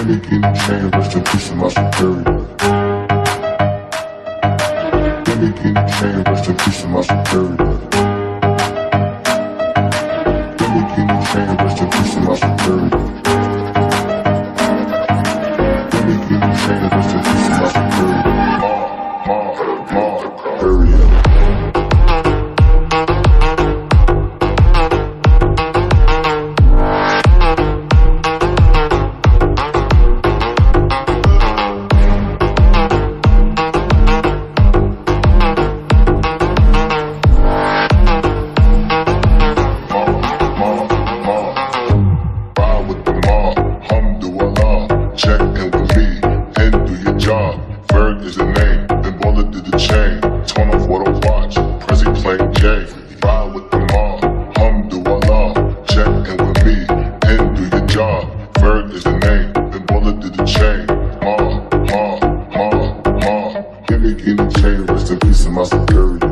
Sending in the name, rest in peace to my superior. Sending in the name, rest in peace to my superior. Sending in the name, rest in peace to my superior. Sending in the name, rest in peace to my superior. Give me the chain, rest in peace to my superior.